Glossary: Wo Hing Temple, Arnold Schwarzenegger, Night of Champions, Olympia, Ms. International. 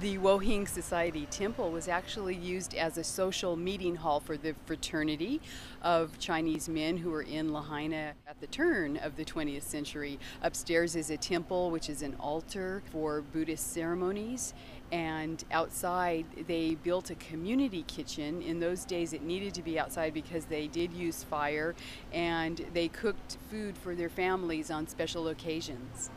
The Wo Hing Society Temple was actually used as a social meeting hall for the fraternity of Chinese men who were in Lahaina at the turn of the 20th century. Upstairs is a temple, which is an altar for Buddhist ceremonies, and outside they built a community kitchen. In those days it needed to be outside because they did use fire, and they cooked food for their families on special occasions.